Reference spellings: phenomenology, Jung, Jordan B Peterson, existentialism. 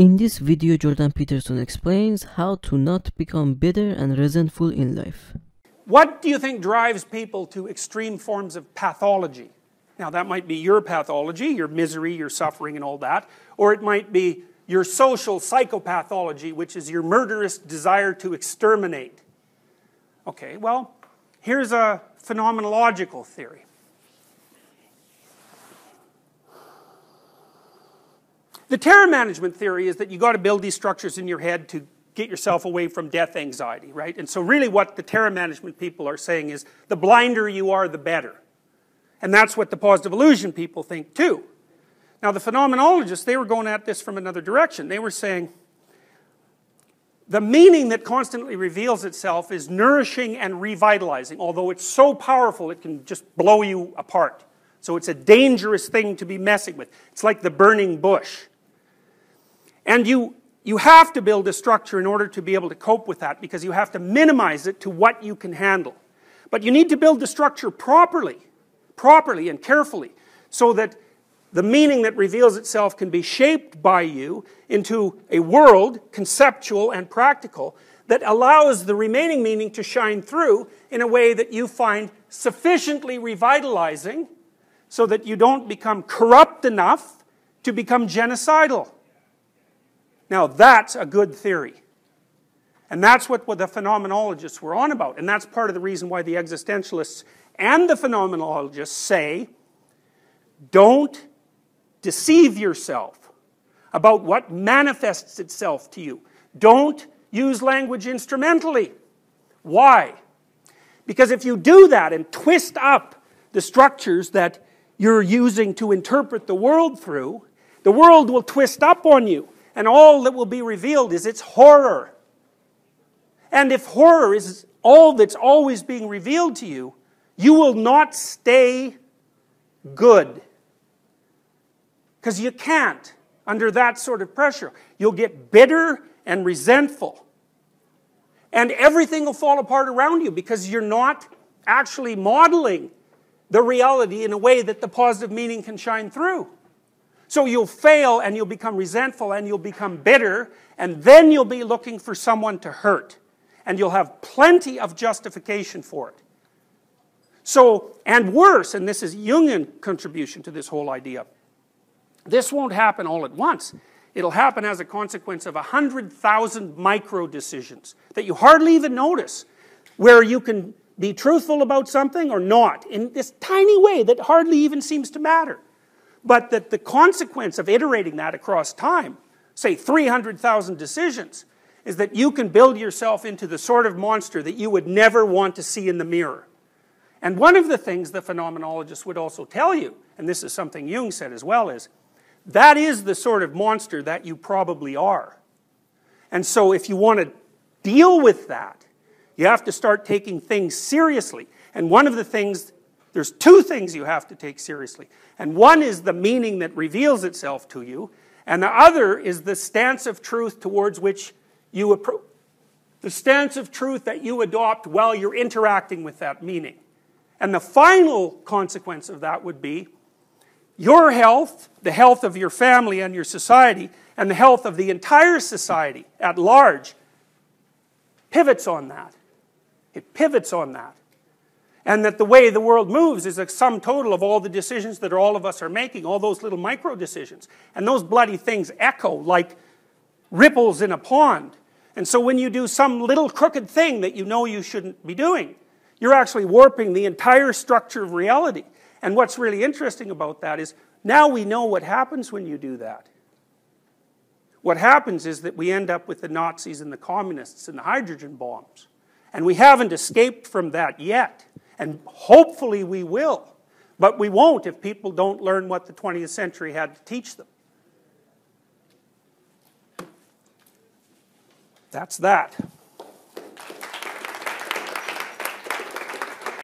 In this video, Jordan Peterson explains how to not become bitter and resentful in life. What do you think drives people to extreme forms of pathology? Now, that might be your pathology, your misery, your suffering and all that, or it might be your social psychopathology, which is your murderous desire to exterminate. Okay, well, here's a phenomenological theory. The terror management theory is that you've got to build these structures in your head to get yourself away from death anxiety, right? And so really what the terror management people are saying is the blinder you are, the better. And that's what the positive illusion people think too. Now the phenomenologists, they were going at this from another direction. They were saying the meaning that constantly reveals itself is nourishing and revitalizing, although it's so powerful it can just blow you apart. So it's a dangerous thing to be messing with. It's like the burning bush. And you have to build a structure in order to be able to cope with that, because you have to minimize it to what you can handle. But you need to build the structure properly and carefully, so that the meaning that reveals itself can be shaped by you into a world, conceptual and practical, that allows the remaining meaning to shine through in a way that you find sufficiently revitalizing, so that you don't become corrupt enough to become genocidal. Now that's a good theory. And that's what the phenomenologists were on about. And that's part of the reason why the existentialists and the phenomenologists say, don't deceive yourself about what manifests itself to you. Don't use language instrumentally. Why? Because if you do that and twist up the structures that you're using to interpret the world through, the world will twist up on you. And all that will be revealed is its horror. And if horror is all that's always being revealed to you, you will not stay good. Because you can't, under that sort of pressure. You'll get bitter and resentful. And everything will fall apart around you, because you're not actually modeling the reality in a way that the positive meaning can shine through. So you'll fail, and you'll become resentful, and you'll become bitter, and then you'll be looking for someone to hurt. And you'll have plenty of justification for it. So, and worse, and this is Jungian contribution to this whole idea, this won't happen all at once. It'll happen as a consequence of 100,000 micro-decisions that you hardly even notice, where you can be truthful about something or not, in this tiny way that hardly even seems to matter. But that the consequence of iterating that across time, say 300,000 decisions, is that you can build yourself into the sort of monster that you would never want to see in the mirror. And one of the things the phenomenologists would also tell you, and this is something Jung said as well, is that is the sort of monster that you probably are. And so if you want to deal with that, you have to start taking things seriously. And one of the things, there's two things you have to take seriously. And one is the meaning that reveals itself to you, and the other is the stance of truth towards which you approach, the stance of truth that you adopt while you're interacting with that meaning. And the final consequence of that would be your health, the health of your family and your society, and the health of the entire society at large pivots on that. It pivots on that. And that the way the world moves is a sum total of all the decisions that all of us are making, all those little micro-decisions. And those bloody things echo like ripples in a pond. And so when you do some little crooked thing that you know you shouldn't be doing, you're actually warping the entire structure of reality. And what's really interesting about that is, now we know what happens when you do that. What happens is that we end up with the Nazis and the communists and the hydrogen bombs. And we haven't escaped from that yet. And hopefully we will. But we won't if people don't learn what the 20th century had to teach them. That's that.